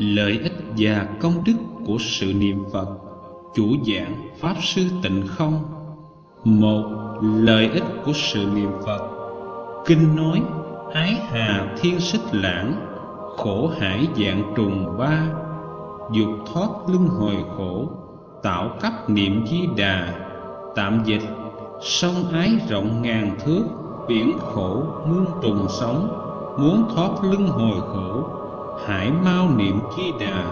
Lợi ích và công đức của sự niệm Phật. Chủ giảng Pháp Sư Tịnh Không. 1. Lợi ích của sự niệm Phật. Kinh nói: ái hà thiên xích lãng, khổ hải dạng trùng ba, dục thoát luân hồi khổ, tạo cấp niệm Di Đà. Tạm dịch: sông ái rộng ngàn thước, biển khổ muôn trùng sống, muốn thoát luân hồi khổ, hãy mau niệm Di Đà.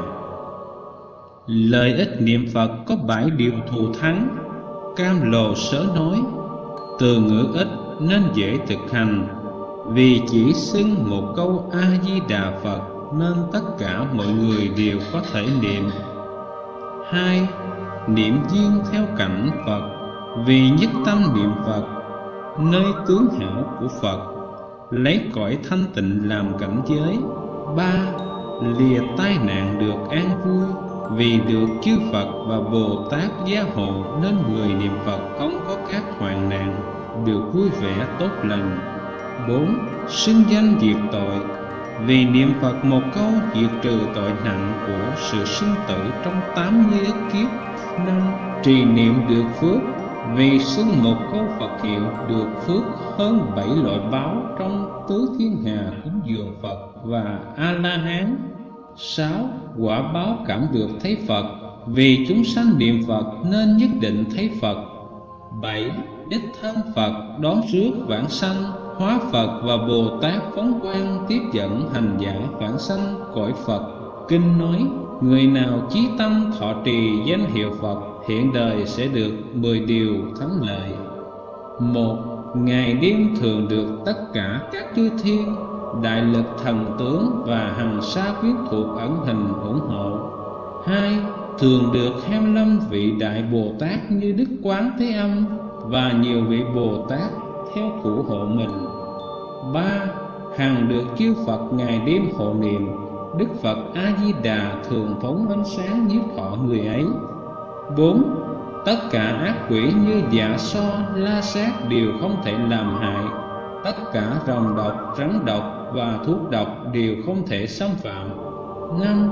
Lợi ích niệm Phật có 7 điều thù thắng. Cam Lồ Sớ nói: từ ngữ ít nên dễ thực hành, vì chỉ xưng một câu A Di Đà Phật nên tất cả mọi người đều có thể niệm. 2. Niệm duyên theo cảnh Phật, vì nhất tâm niệm Phật, nơi tướng hảo của Phật, lấy cõi thanh tịnh làm cảnh giới. 3. Lìa tai nạn được an vui, vì được chư Phật và Bồ Tát gia hộ nên người niệm Phật không có các hoạn nạn, được vui vẻ tốt lành. 4. Xưng danh diệt tội, vì niệm Phật một câu diệt trừ tội nặng của sự sinh tử trong 80 ức kiếp. 5. Trì niệm được phước, vì xưng một câu Phật hiệu được phước hơn 7 loại báo trong tứ thiên hà cúng dường Phật và A-la-hán. 6. Quả báo cảm được thấy Phật, vì chúng sanh niệm Phật nên nhất định thấy Phật. 7. Đích thân Phật đón rước vãng sanh, hóa Phật và Bồ Tát phóng quang tiếp dẫn hành giả vãng sanh cõi Phật. Kinh nói: người nào chí tâm thọ trì danh hiệu Phật, hiện đời sẽ được 10 điều thắng lợi. 1. Ngày đêm thường được tất cả các chư thiên, đại lực thần tướng và hằng sa quyến thuộc ẩn hình ủng hộ. 2. Thường được 25 vị đại Bồ Tát như Đức Quán Thế Âm và nhiều vị Bồ Tát theo thủ hộ mình. 3. Hằng được chư Phật ngày đêm hộ niệm, Đức Phật A Di Đà thường phóng ánh sáng nhiếp thọ người ấy. 4. Tất cả ác quỷ như dạ so, la sát đều không thể làm hại, tất cả rồng độc, rắn độc và thuốc độc đều không thể xâm phạm. 5.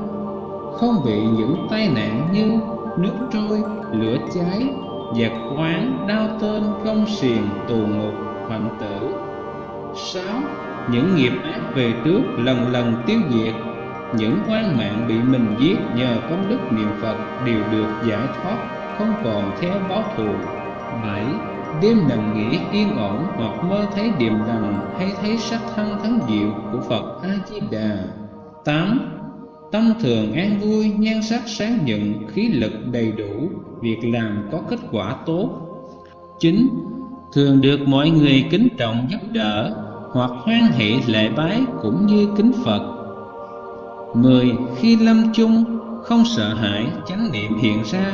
Không bị những tai nạn như nước trôi, lửa cháy, giặc oán, đao tên, gông xiềng, tù ngục, hoạn tử. 6. Những nghiệp ác về trước lần lần tiêu diệt, những oan mạng bị mình giết nhờ công đức niệm Phật đều được giải thoát, không còn theo báo thù. 7. Đêm nằm nghỉ yên ổn hoặc mơ thấy điềm lành hay thấy sắc thân thắng diệu của Phật A Di Đà. 8. Tâm thường an vui, nhan sắc sáng nhận, khí lực đầy đủ, việc làm có kết quả tốt. 9. Thường được mọi người kính trọng giúp đỡ hoặc hoan hỷ lễ bái cũng như kính Phật. 10. Khi lâm chung không sợ hãi, chánh niệm hiện ra,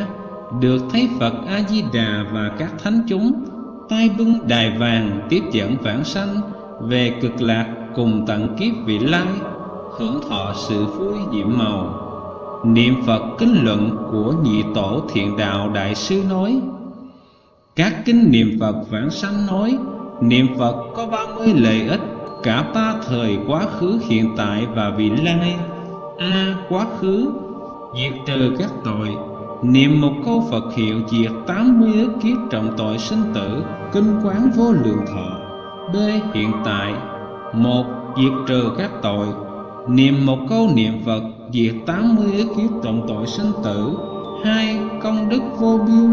được thấy Phật A Di Đà và các thánh chúng, tay bưng đài vàng tiếp dẫn vãng sanh về cực lạc cùng tận kiếp vị lai, hưởng thọ sự vui diễm màu. Niệm Phật Kính Luận của nhị tổ Thiện Đạo Đại Sư nói: các kinh niệm Phật vãng sanh nói, niệm Phật có 30 lợi ích, cả 3 thời quá khứ, hiện tại và vị lai. A. Quá khứ: diệt trừ các tội, niệm một câu Phật hiệu diệt 80 ức kiếp trọng tội sinh tử, kinh quán vô lượng thọ. B. Hiện tại: 1. Diệt trừ các tội, niệm một câu niệm Phật diệt 80 ức kiếp trọng tội sinh tử. 2. Công đức vô biêu,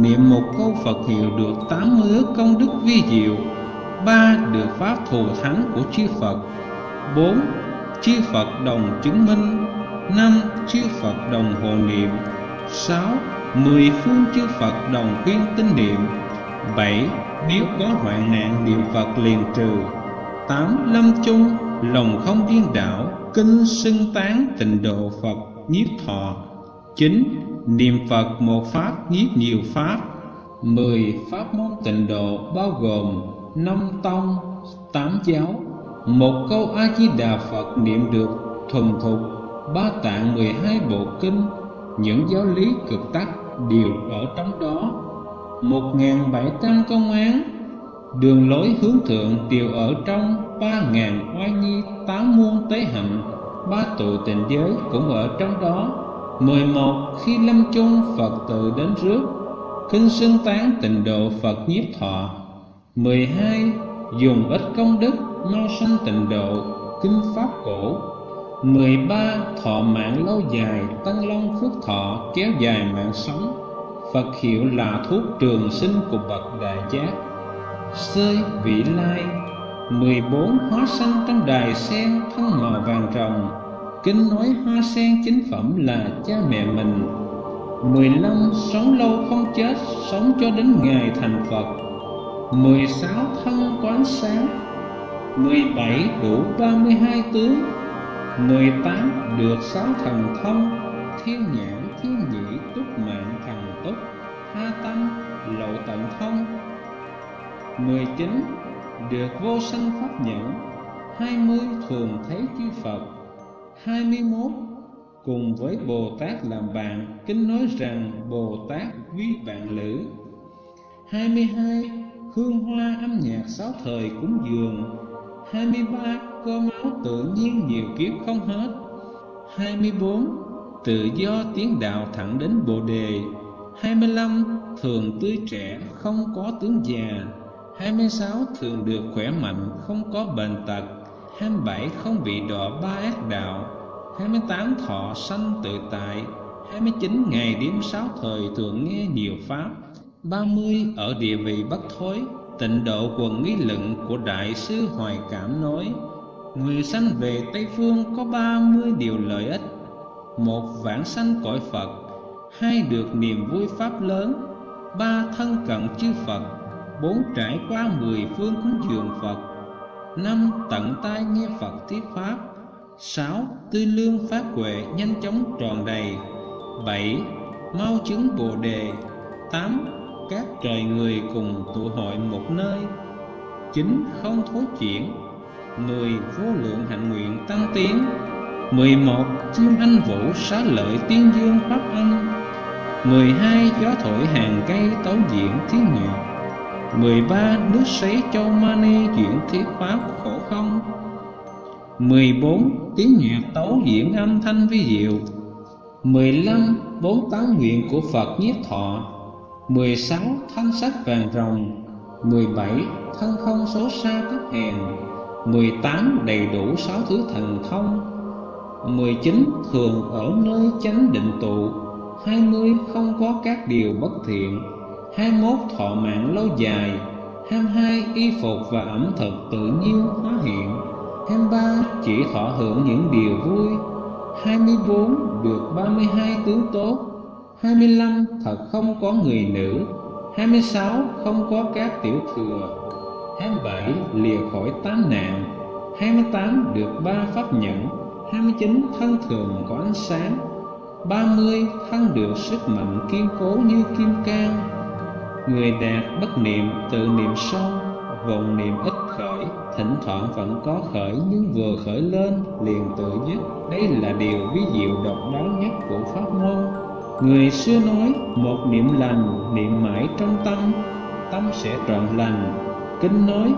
niệm một câu Phật hiệu được 80 ức công đức vi diệu. 3. Được pháp thù thắng của chư Phật. 4. Chư Phật đồng chứng minh. 5. Chư Phật đồng hộ niệm. 6. 10 phương chư Phật đồng khuyên tinh niệm. 7. Nếu có hoạn nạn niệm Phật liền trừ. 8. Lâm chung lòng không điên đảo, kinh xưng tán tịnh độ Phật nhiếp thọ. 9. Niệm Phật một pháp nhiếp nhiều pháp. 10. Pháp môn tịnh độ bao gồm 5 tông, 8 giáo. Một câu A Di Đà Phật niệm được thuần thục 3 tạng 12 bộ kinh, những giáo lý cực tắc đều ở trong đó. 1700 công án, đường lối hướng thượng đều ở trong 3000 oai nhi, 8 muôn tế hạnh, ba tụ tịnh giới cũng ở trong đó. 11. Khi lâm chung Phật tự đến rước, khinh sinh tán tịnh độ Phật nhiếp thọ. 12. Dùng ít công đức mau sanh tịnh độ, kinh pháp cổ. 13. Thọ mạng lâu dài, tăng long phước thọ, kéo dài mạng sống. Phật hiệu là thuốc trường sinh của bậc đại giác. Xơi vị lai. 14. Hóa sanh trong đài sen, thân màu vàng ròng. Kinh nói hoa sen chính phẩm là cha mẹ mình. 15. Sống lâu không chết, sống cho đến ngày thành Phật. 16. Thân quán sáng. 17. Đủ 32 tướng. 18. Được 6 thần thông: thiên nhãn, thiên nhĩ, túc mạng, thần túc, ha tâm, lộ tận thông. 19. Được vô sanh pháp nhãn. 20. Thường thấy chư Phật. 21. Cùng với Bồ Tát làm bạn, kinh nói rằng Bồ Tát quý bạn lữ. 22. Hương hoa âm nhạc sáu thời cúng dường. 23. Cơm áo tự nhiên nhiều kiếp không hết. 24. Tự do tiến đạo thẳng đến Bồ Đề. 25. Thường tươi trẻ, không có tướng già. 26. Thường được khỏe mạnh, không có bệnh tật. 27. Không bị đọa ba ác đạo. 28. Thọ sanh tự tại. 29. Ngày đêm sáu thời thường nghe nhiều pháp. 30. Ở địa vị bất thối, tịnh độ quần nghi luận của Đại sư Hoài Cảm nói: người sanh về Tây Phương có 30 điều lợi ích. 1. Vãng sanh cõi Phật. 2. Được niềm vui pháp lớn. 3. Thân cận chư Phật. 4. Trải qua 10 phương cúng dường Phật. 5. Tận tai nghe Phật thuyết pháp. 6. Tư lương phát huệ, nhanh chóng tròn đầy. 7. Mau chứng Bồ Đề. 8. Các trời người cùng tụ hội một nơi. 9. Không thối chuyển. 10. Vô lượng hạnh nguyện tăng tiến. 11. Chim anh vũ xá lợi tiên dương pháp âm. 12. Gió thổi hàng cây tấu diễn thiên nhạc. 13. Nước sấy châu mani diễn thiết pháp khổ không. 14. Tiếng nhạc tấu diễn âm thanh vi diệu. 15. 48 nguyện của Phật nhiếp thọ. 16. Thanh sách vàng rồng. 17. Thân không số sa cấp hèn. 18. Đầy đủ 6 thứ thần thông. 19. Thường ở nơi chánh định tụ. 20. Không có các điều bất thiện. 21. Thọ mạng lâu dài. 22. Y phục và ẩm thực tự nhiên hóa hiện. 23. Chỉ thọ hưởng những điều vui. 24. Được 32 tướng tốt. 25. Thật không có người nữ. 26. Không có các tiểu thừa. 27. Lìa khỏi tám nạn. 28. Được 3 pháp nhẫn. 29. Thân thường có ánh sáng. 30. Thân được sức mạnh kiên cố như kim cang. Người đạt bất niệm, tự niệm sâu, vọng niệm ít khởi, thỉnh thoảng vẫn có khởi nhưng vừa khởi lên liền tự dứt. Đây là điều vi diệu độc đáo nhất của pháp môn. Người xưa nói: một niệm lành, niệm mãi trong tâm, tâm sẽ trọn lành. Kinh nói: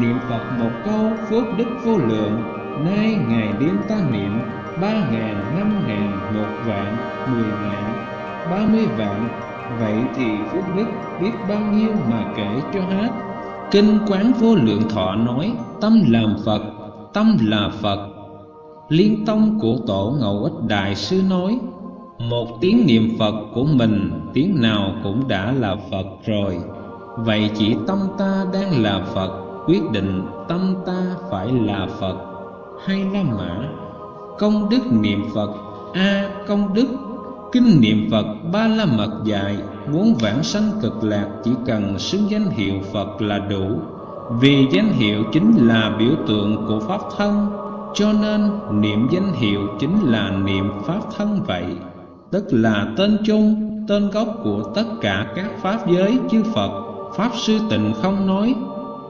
niệm Phật một câu, phước đức vô lượng. Nay ngày đêm ta niệm 3.000, 5.000, 1.000, 10.000, 30.000. Vậy thì phước đức biết bao nhiêu mà kể cho hết. Kinh Quán Vô Lượng Thọ nói: tâm làm Phật, tâm là Phật. Liên tông của Tổ Ngẫu Ích Đại sư nói: một tiếng niệm Phật của mình, tiếng nào cũng đã là Phật rồi. Vậy chỉ tâm ta đang là Phật, quyết định tâm ta phải là Phật. Hay La Mã. Công đức niệm Phật. A. Công đức. Kinh niệm Phật Ba La Mật dạy: muốn vãng sanh cực lạc chỉ cần xưng danh hiệu Phật là đủ. Vì danh hiệu chính là biểu tượng của Pháp thân, cho nên niệm danh hiệu chính là niệm Pháp thân vậy. Tức là tên chung, tên gốc của tất cả các pháp giới chư Phật. Pháp sư Tịnh Không nói: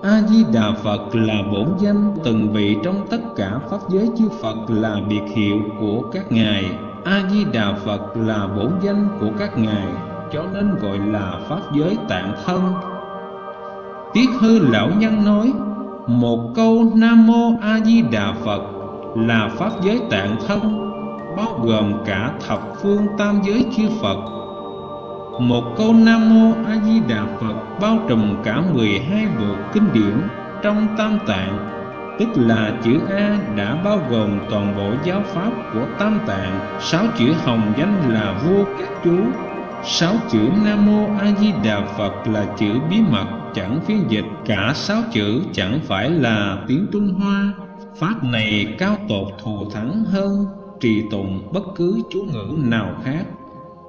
A Di Đà Phật là bổn danh, từng vị trong tất cả pháp giới chư Phật là biệt hiệu của các ngài. A Di Đà Phật là bổn danh của các ngài, cho nên gọi là pháp giới tạng thân. Tiết Hư lão nhân nói: một câu Nam Mô A Di Đà Phật là pháp giới tạng thân, bao gồm cả thập phương tam giới chư Phật. Một câu Nam Mô A Di Đà Phật bao trùm cả 12 bộ kinh điển trong Tam Tạng, tức là chữ A đã bao gồm toàn bộ giáo pháp của Tam Tạng. 6 chữ hồng danh là vô các chú. 6 chữ Nam Mô A Di Đà Phật là chữ bí mật, chẳng phiên dịch. Cả 6 chữ chẳng phải là tiếng Trung Hoa. Pháp này cao tột thù thắng hơn trì tụng bất cứ chú ngữ nào khác.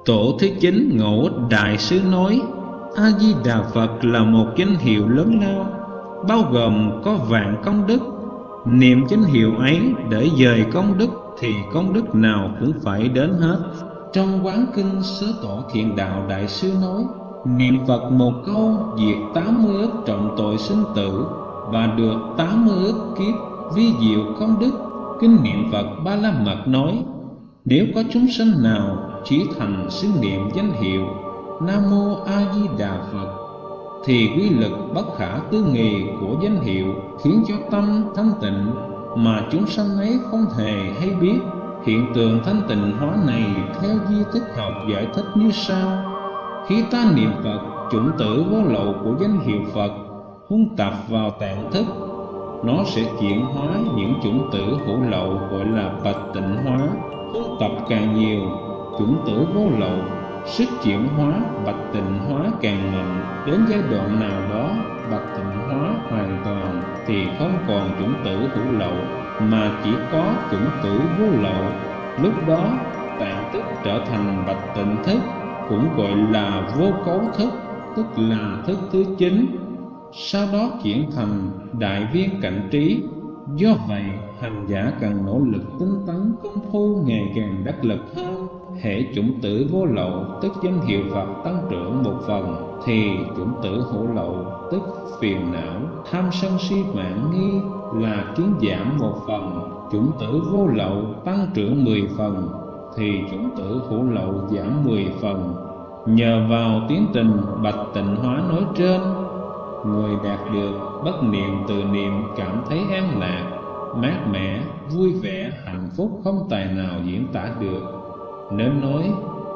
Tổ thứ 9 Ngẫu Đại Sư nói: A Di Đà Phật là một danh hiệu lớn lao, bao gồm có vạn công đức. Niệm danh hiệu ấy để dời công đức thì công đức nào cũng phải đến hết. Trong Quán Kinh Sớ Tổ Thiện Đạo Đại Sư nói: niệm Phật một câu diệt 80 ức trọng tội sinh tử và được 80 ức kiếp, vi diệu công đức. Kinh niệm Phật Ba La Mật nói: nếu có chúng sanh nào chỉ thành xứ niệm danh hiệu Nam Mô A Di Đà Phật thì quy lực bất khả tư nghì của danh hiệu khiến cho tâm thanh tịnh mà chúng sanh ấy không hề hay biết. Hiện tượng thanh tịnh hóa này theo Di Tích Học giải thích như sau: khi ta niệm Phật, chủng tử vô lậu của danh hiệu Phật huân tập vào tạng thức, nó sẽ chuyển hóa những chủng tử hữu lậu gọi là bạch tịnh hóa. Huân tập càng nhiều, chủng tử vô lậu, sức chuyển hóa bạch tịnh hóa càng mạnh. Đến giai đoạn nào đó, bạch tịnh hóa hoàn toàn thì không còn chủng tử hữu lậu mà chỉ có chủng tử vô lậu. Lúc đó tạng thức trở thành bạch tịnh thức, cũng gọi là vô cấu thức, tức là thức thứ 9. Sau đó chuyển thành đại viên cảnh trí. Do vậy hành giả cần nỗ lực tinh tấn công phu, ngày càng đắc lực hơn. Hễ chủng tử vô lậu tức danh hiệu Phật tăng trưởng một phần, thì chủng tử hữu lậu tức phiền não, tham sân si mạn nghi là kiến giảm một phần. Chủng tử vô lậu tăng trưởng 10 phần thì chủng tử hữu lậu giảm 10 phần. Nhờ vào tiến trình bạch tịnh hóa nói trên, người đạt được bất niệm từ niệm cảm thấy an lạc, mát mẻ, vui vẻ, hạnh phúc không tài nào diễn tả được. Nên nói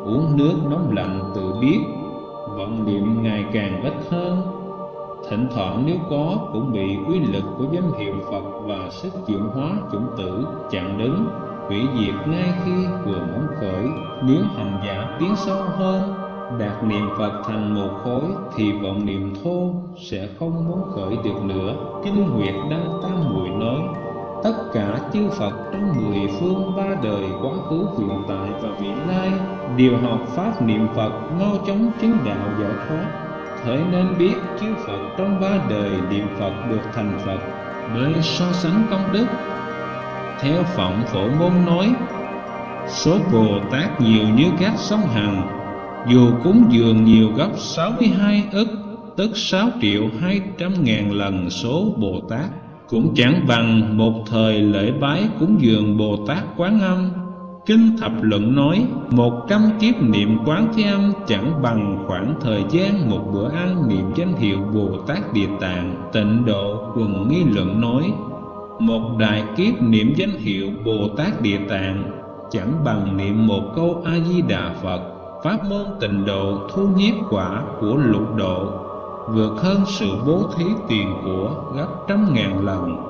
uống nước nóng lạnh tự biết, vọng niệm ngày càng ít hơn. Thỉnh thoảng nếu có cũng bị quy lực của danh hiệu Phật và sức chuyển hóa chủng tử chặn đứng, hủy diệt ngay khi vừa muốn khởi. Nếu hành giả tiến sâu hơn, đạt niệm Phật thành một khối thì vọng niệm thô sẽ không muốn khởi được nữa. Kinh Huyệt Đăng Tam Muội nói: tất cả chư Phật trong 10 phương ba đời, quá khứ, hiện tại và vị lai đều học pháp niệm Phật, mau chóng chứng đạo giải thoát. Thế nên biết chư Phật trong ba đời niệm Phật được thành Phật. Để so sánh công đức, theo Phỏng Phổ Môn nói: số Bồ Tát nhiều như các sông Hằng, dù cúng dường nhiều gấp 62 ức, tức 6.200.000 lần số Bồ Tát, cũng chẳng bằng một thời lễ bái cúng dường Bồ Tát Quán Âm. Kinh Thập Luận nói: 100 kiếp niệm Quán Thế Âm chẳng bằng khoảng thời gian một bữa ăn niệm danh hiệu Bồ Tát Địa Tạng. Tịnh Độ Quần Nghi Luận nói: một đại kiếp niệm danh hiệu Bồ Tát Địa Tạng chẳng bằng niệm một câu A Di Đà Phật. Pháp môn Tịnh Độ thu nhiếp quả của lục độ, vượt hơn sự bố thí tiền của gấp 100.000 lần.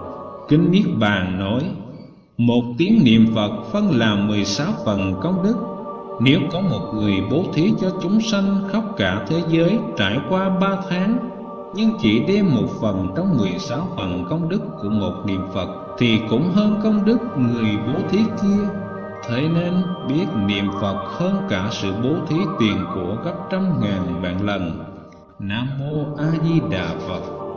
Kinh Niết Bàn nói: một tiếng niệm Phật phân làm 16 phần công đức. Nếu có một người bố thí cho chúng sanh khắp cả thế giới trải qua 3 tháng, nhưng chỉ đem một phần trong 16 phần công đức của một niệm Phật, thì cũng hơn công đức người bố thí kia. Thế nên biết niệm Phật hơn cả sự bố thí tiền của gấp 100.000 vạn lần. Nam Mô A Di Đà Phật.